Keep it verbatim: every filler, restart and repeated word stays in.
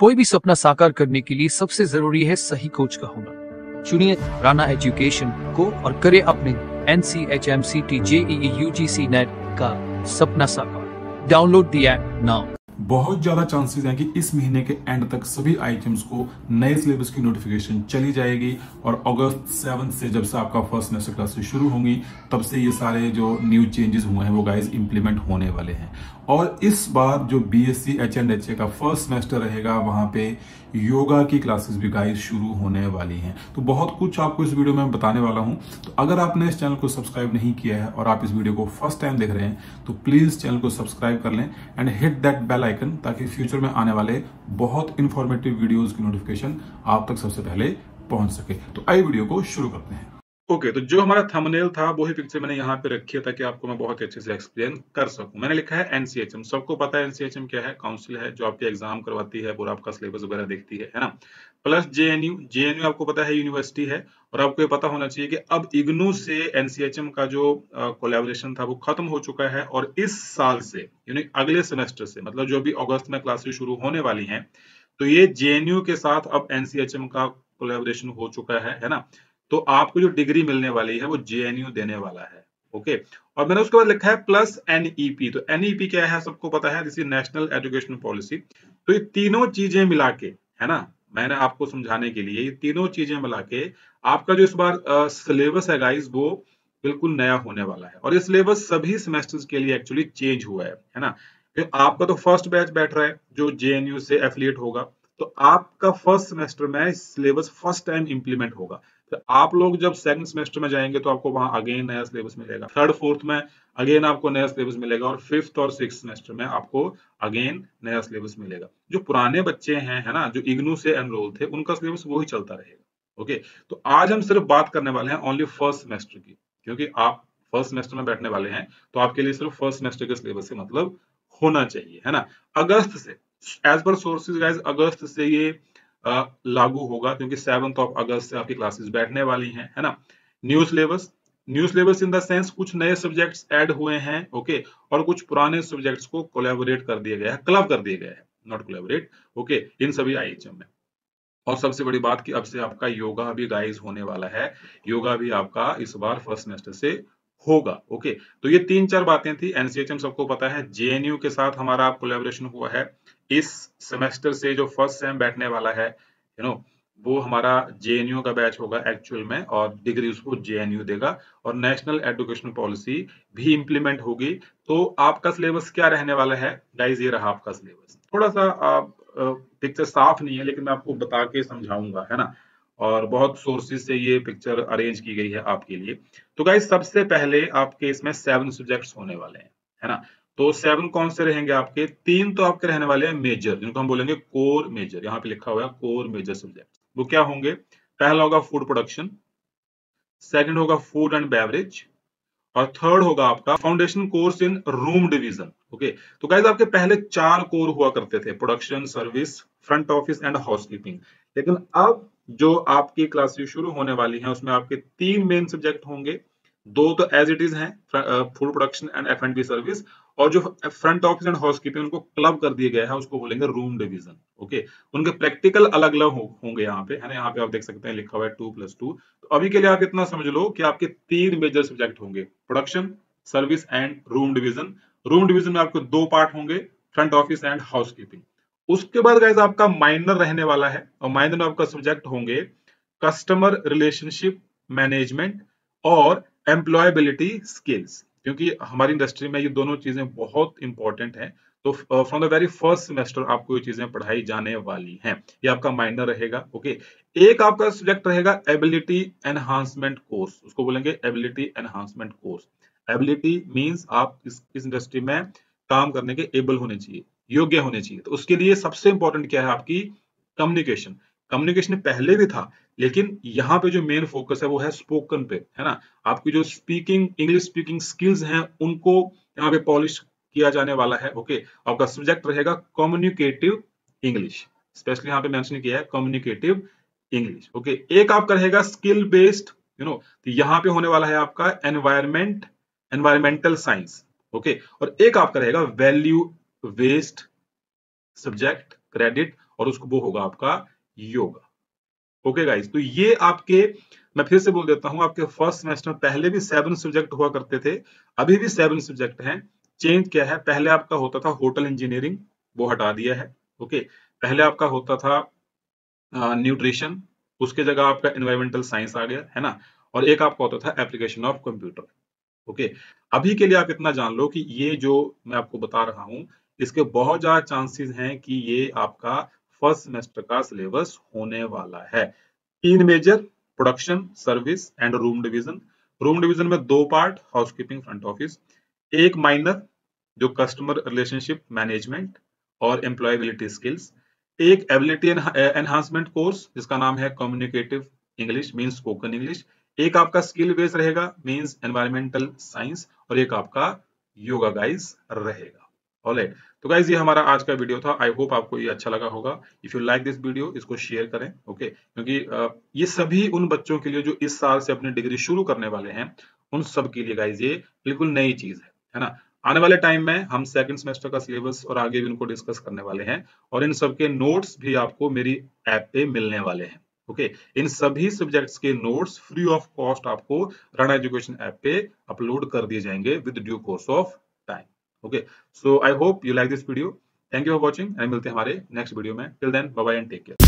कोई भी सपना साकार करने के लिए सबसे जरूरी है सही कोच का होना। चुनिए राणा एजुकेशन को और करें अपने N C H M C T J E E U G C net का सपना साकार। Download the app now. बहुत ज्यादा चांसेस हैं कि इस महीने के एंड तक सभी आई एच एम्स को नए सिलेबस की नोटिफिकेशन चली जाएगी और अगस्त सेवन से जब से आपका फर्स्ट सेमेस्टर क्लासेस शुरू होंगी तब से ये सारे जो न्यू चेंजेस हुए हैं वो गाइस इंप्लीमेंट होने वाले हैं। और इस बार जो B S C H and H A का फर्स्ट सेमेस्टर रहेगा वहां पे योगा की क्लासेस भी गाइस शुरू होने वाली हैं। तो बहुत कुछ आपको इस वीडियो में बताने वाला हूं। तो अगर आपने इस चैनल को सब्सक्राइब नहीं किया है और आप इस वीडियो को फर्स्ट टाइम देख रहे हैं तो प्लीज चैनल को सब्सक्राइब कर लें and hit that bell icon ताकि फ्यूचर में आने वाले बहुत इंफॉर्मेटिव वीडियोस की नोटिफिकेशन आप तक सबसे पहले पहुंच सके। तो आई वीडियो को शुरू करते हैं। ओके okay, तो जो हमारा थंबनेल था वही पिक्चर मैंने यहाँ पे रखी है ताकि आपको मैं बहुत अच्छे से एक्सप्लेन कर सकूं। मैंने लिखा है एन सी एच एम। सबको पता है एन सी एच एम क्या है, काउंसिल है जो आपके एग्जाम करवाती है, पूरा आपका सिलेबस वगैरह देखती है, है ना। Plus J N U, J N U आपको पता है यूनिवर्सिटी है। और आपको ये पता होना चाहिए कि अब इग्नू से एन सी एच एम का जो कोलैबोरेशन था वो खत्म हो चुका है और इस साल से यानी अगले सेमेस्टर से, मतलब जो अभी अगस्त में क्लासेस शुरू होने वाली है, तो ये जे एन यू के साथ अब एन सी एच एम का कोलैबोरेशन हो चुका है, है ना। तो आपको जो डिग्री मिलने वाली है वो जे एन यू देने वाला है। ओके, और मैंने उसके बाद लिखा है प्लस एन ई पी। तो एन ई पी क्या है सबको पता है, this is national education policy. तो ये तीनों चीजें मिला के, है ना, मैंने आपको समझाने के लिए ये तीनों चीजें मिला के आपका जो इस बार सिलेबस है गाइस वो बिल्कुल नया होने वाला है। और ये सिलेबस सभी सेमेस्टर्स के लिए एक्चुअली चेंज हुआ है, है ना। तो आपका तो फर्स्ट बैच बैठ रहा है जो जे एन यू से एफिलिएट होगा, तो आपका फर्स्ट सेमेस्टर में सिलेबस फर्स्ट टाइम इंप्लीमेंट होगा। तो आप लोग जब सेकंड सेमेस्टर में जाएंगे तो आपको वहां अगेन नया सिलेबस मिलेगा, थर्ड फोर्थ में अगेन आपको नया सिलेबस मिलेगा और फिफ्थ और सिक्स्थ सेमेस्टर में आपको अगेन नया सिलेबस मिलेगा। जो पुराने बच्चे हैं, है ना, जो इग्नू से एनरोल थे, उनका सिलेबस वही चलता रहेगा। ओके, तो आज हम सिर्फ बात करने वाले हैं ओनली फर्स्ट सेमेस्टर की, क्योंकि आप फर्स्ट सेमेस्टर में बैठने वाले हैं तो आपके लिए सिर्फ फर्स्ट सेमेस्टर के सिलेबस से मतलब होना चाहिए, है ना। अगस्त से एज पर सोर्सेज गाइज अगस्त से ये आ, लागू होगा क्योंकि सेवंथ ऑफ अगस्त से आपकी क्लासेस बैठने वाली हैं, है ना। New syllabus, new syllabus in the sense कुछ नए सब्जेक्ट्स ऐड हुए हैं, ओके, और कुछ पुराने सब्जेक्ट्स को कोलैबोरेट कर दिया गया है, क्लब कर दिया गया है, नॉट कोलैबोरेट, ओके, इन सभी आई एच एम में। और सबसे बड़ी बात कि अब से आपका योगा भी गाइज होने वाला है, योगा भी आपका इस बार फर्स्ट सेमेस्टर से होगा। ओके, तो ये तीन चार बातें थी। एन सी एच एम सबको पता है, जे एन यू के साथ हमारा कोलैबोरेशन हुआ है। इस सेमेस्टर से जो फर्स्ट सेम बैठने वाला है, यू नो, वो हमारा जे एन यू का बैच होगा एक्चुअल में और डिग्री उसको जे एन यू देगा और नेशनल एजुकेशन पॉलिसी भी इंप्लीमेंट होगी। तो आपका सिलेबस क्या रहने वाला है गाइज, ये रहा आपका सिलेबस। थोड़ा सा आप पिक्चर साफ नहीं है लेकिन मैं आपको बता के समझाऊंगा, है ना, और बहुत सोर्सेज से ये पिक्चर अरेंज की गई है आपके लिए। तो गाइज सबसे पहले आपके इसमें सेवन सब्जेक्ट्स होने वाले हैं, है ना। तो सेवन कौन से रहेंगे आपके, तीन तो आपके रहने वाले हैं मेजर, जिनको हम बोलेंगे कोर मेजर, यहाँ पे लिखा हुआ है कोर मेजर सब्जेक्ट। वो क्या होंगे, पहला होगा फूड प्रोडक्शन, सेकंड होगा फूड एंड बेवरेज और थर्ड होगा आपका foundation course in room division. Okay, तो गाइज आपके पहले चार कोर हुआ करते थे, production, service, front office and housekeeping. लेकिन अब जो आपकी क्लासेस शुरू होने वाली हैं उसमें आपके तीन मेन सब्जेक्ट होंगे, दो तो एज इट इज हैं, food production and F and B service, और जो फ्रंट ऑफिस एंड हाउसकीपिंग उनको क्लब कर दिया गया है, उसको बोलेंगे रूम डिवीजन। ओके, उनके प्रैक्टिकल अलग अलग हो, होंगे यहाँ पे, है ना। यहाँ पे आप देख सकते हैं लिखा हुआ है टू प्लस टू। तो अभी के लिए आप इतना समझ लो कि आपके तीन मेजर सब्जेक्ट होंगे, production, service and room division. Room division में आपके दो पार्ट होंगे, फ्रंट ऑफिस एंड हाउसकीपिंग। उसके बाद गाइस आपका माइनर रहने वाला है और माइनर में आपका सब्जेक्ट होंगे कस्टमर रिलेशनशिप मैनेजमेंट और एम्प्लॉयबिलिटी स्किल्स, क्योंकि हमारी इंडस्ट्री में ये दोनों चीजें बहुत इंपॉर्टेंट हैं। तो from the very first semester आपको ये चीजें पढ़ाई जाने वाली हैं। ये आपका माइनर रहेगा। ओके, एक आपका सब्जेक्ट रहेगा एबिलिटी एनहांसमेंट कोर्स, उसको बोलेंगे ability enhancement course. Ability means आप इस इंडस्ट्री में काम करने के एबल होने चाहिए, योग्य होने चाहिए। तो उसके लिए सबसे इंपॉर्टेंट क्या है आपकी कम्युनिकेशन। कम्युनिकेशन पहले भी था लेकिन यहाँ पे जो मेन फोकस है वो है स्पोकन पे, है ना। आपकी जो स्पीकिंग, इंग्लिश स्पीकिंग स्किल्स हैं उनको यहाँ पे पॉलिश किया जाने वाला है। ओके, आपका सब्जेक्ट रहेगा कम्युनिकेटिव इंग्लिश, स्पेशली यहाँ पे मेंशन किया है कम्युनिकेटिव इंग्लिश। ओके, एक आपका रहेगा स्किल बेस्ड, यू नो, तो यहाँ पे होने वाला है आपका एनवायरमेंट, एनवायरमेंटल साइंस। ओके, और एक आपका रहेगा वैल्यू वेस्ट सब्जेक्ट क्रेडिट और उसको वो होगा आपका योगा। ओके गाइस, तो ये आपके, मैं फिर से बोल देता हूं, आपके फर्स्ट सेमेस्टर में पहले भी सेवन सब्जेक्ट हुआ करते थे, अभी भी सेवन सब्जेक्ट हैं। चेंज क्या है, पहले आपका होता था होटल इंजीनियरिंग, वो हटा दिया है। ओके, पहले आपका होता था न्यूट्रिशन, उसके जगह आपका एनवायरमेंटल साइंस आ गया है ना, और एक आपका होता था एप्लीकेशन ऑफ कंप्यूटर। ओके, अभी के लिए आप इतना जान लो कि ये जो मैं आपको बता रहा हूं, इसके बहुत ज्यादा चांसेस हैं कि ये आपका फर्स्ट सेमेस्टर का सिलेबस होने वाला है। तीन major, production, service and room division. Room division में दो पार्ट, हाउसकीपिंग, फ्रंट ऑफिस, एक माइनर जो कस्टमर रिलेशनशिप मैनेजमेंट और एम्प्लॉयबिलिटी स्किल्स, एक एबिलिटी एनहांसमेंट कोर्स जिसका नाम है communicative English means spoken English, एक आपका स्किल बेस रहेगा मींस एनवायरमेंटल साइंस, और एक आपका योगा गाइज रहेगा। ऑलराइट, तो गाइज ये हमारा आज का वीडियो था। आई होप आपको ये अच्छा लगा होगा। If you like this video, इसको शेयर करें। ओके, क्योंकि ये सभी उन बच्चों के लिए जो इस साल से अपनी डिग्री शुरू करने वाले हैं, उन सब के लिए गाइज ये बिल्कुल नई चीज है, है ना। आने वाले टाइम में हम सेकंड सेमेस्टर का सिलेबस और आगे भी उनको डिस्कस करने वाले हैं, और इन सब के नोट्स भी आपको मेरी ऐप पे मिलने वाले हैं। ओके, इन सभी सब्जेक्ट्स के नोट्स फ्री ऑफ कॉस्ट आपको राणा एजुकेशन ऐप पे अपलोड कर दिए जाएंगे with due course of time. Okay, so I hope you like this video. Thank you for watching and मिलते हैं हमारे नेक्स्ट वीडियो में। Till then bye bye and take care.